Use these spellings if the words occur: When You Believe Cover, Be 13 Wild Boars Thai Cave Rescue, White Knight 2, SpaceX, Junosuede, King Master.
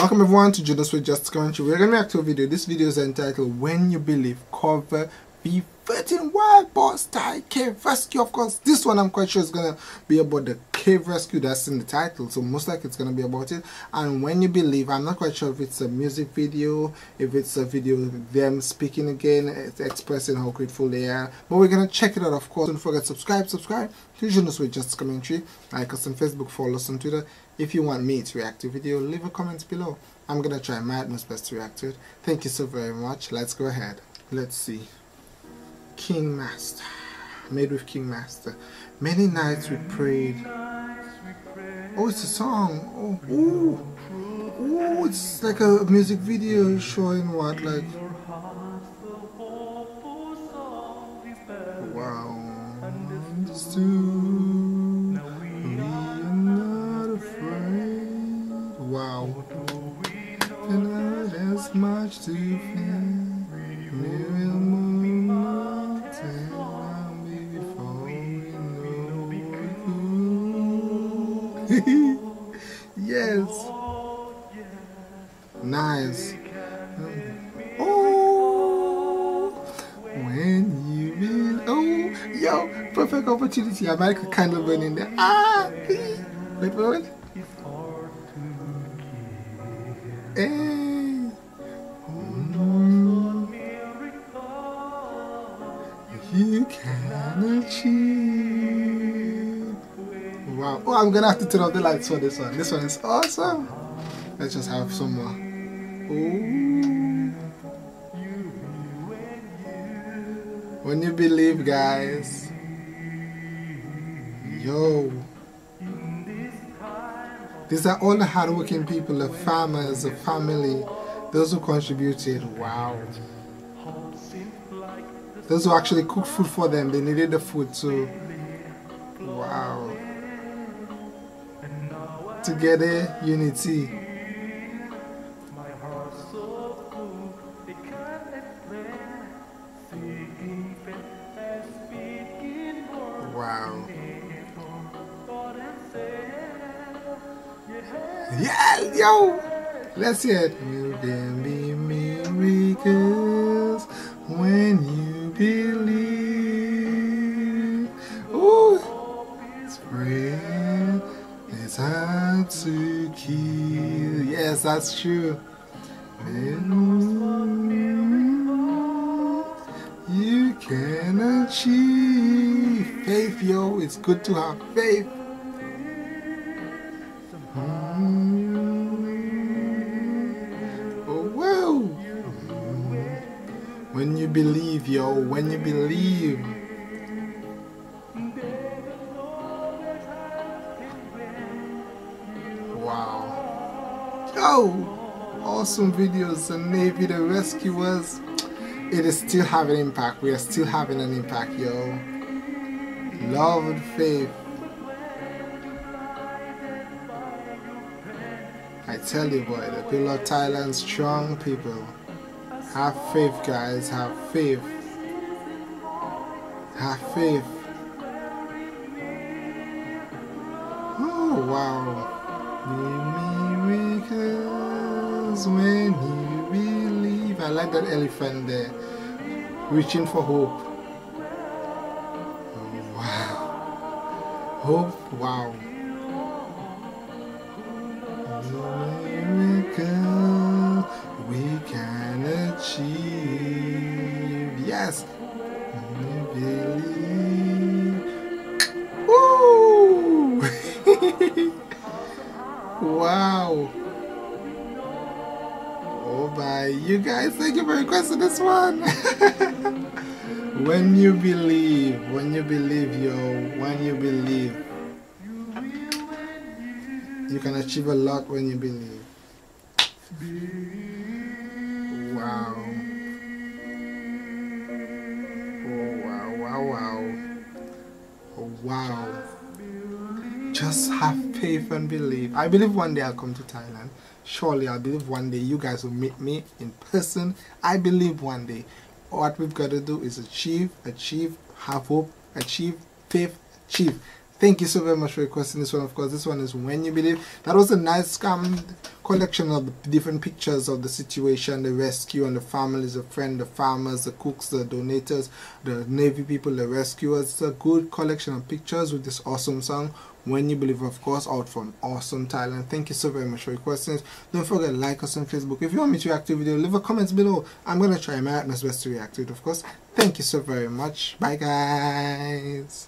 Welcome everyone to Junosuede Just Country. We're going to react to a video. This video is entitled When You Believe Cover, Be 13 Wild Boars Thai Cave Rescue. Of course, this one I'm quite sure is going to be about the cave rescue that's in the title. So most likely it's going to be about it. And When You Believe, I'm not quite sure if it's a music video, if it's a video of them speaking again, expressing how grateful they are. But we're going to check it out, of course. Don't forget, subscribe to Junosuede Just Country. Like us on Facebook, follow us on Twitter. If you want me to react to a video, leave a comment below. I'm going to try my utmost best to react to it. Thank you so very much. Let's go ahead. Let's see. King Master. Made with King Master. Many nights we prayed. Oh, it's a song. Oh, ooh. Ooh, it's like a music video showing what, like... Wow. Much to fear, we will move before we know it. Yes, nice. Oh, when you will, oh, yo, perfect opportunity. I might kind of burn in there. Ah, wait for it. Hey. You can achieve. Wow. Oh, I'm gonna have to turn off the lights for this one. This one is awesome. Let's just have some more. Ooh. When you believe, guys. Yo. These are all the hardworking people, the farmers, the family, those who contributed. Wow. Those who actually cooked food for them, they needed the food too. Wow. Together, unity. Wow. Yeah, yo! Let's hear it. Will there be miracles when you believe? Oh, spread is hard to kill. Yes, that's true. You can achieve faith, yo. It's good to have faith. When you believe, yo, when you believe. Wow. Yo! Awesome videos, and maybe the rescuers. It is still having impact. We are still having an impact, yo. Love and faith. I tell you, boy, the people of Thailand, strong people. Have faith, guys. Have faith. Have faith. Oh, wow. The miracles when you believe. I like that elephant there. Reaching for hope. Oh, wow. Hope, wow. Yes. Woo! Wow. Oh my, you guys, thank you for requesting this one. When you believe, yo, when you believe. You can achieve a lot when you believe. Wow. Wow. Just have faith and believe. I believe one day I'll come to Thailand. Surely I believe one day you guys will meet me in person. I believe one day. What we've got to do is achieve, have hope, achieve, faith, achieve. Thank you so very much for requesting this one. Of course, this one is When You Believe. That was a nice collection of the different pictures of the situation, the rescue and the families, the friend, the farmers, the cooks, the donators, the navy people, the rescuers. It's a good collection of pictures with this awesome song, When You Believe, of course, out from awesome Thailand. Thank you so very much for your questions. Don't forget to like us on Facebook. If you want me to react to a video, leave a comment below. I'm going to try my utmost best to react to it, of course. Thank you so very much. Bye, guys.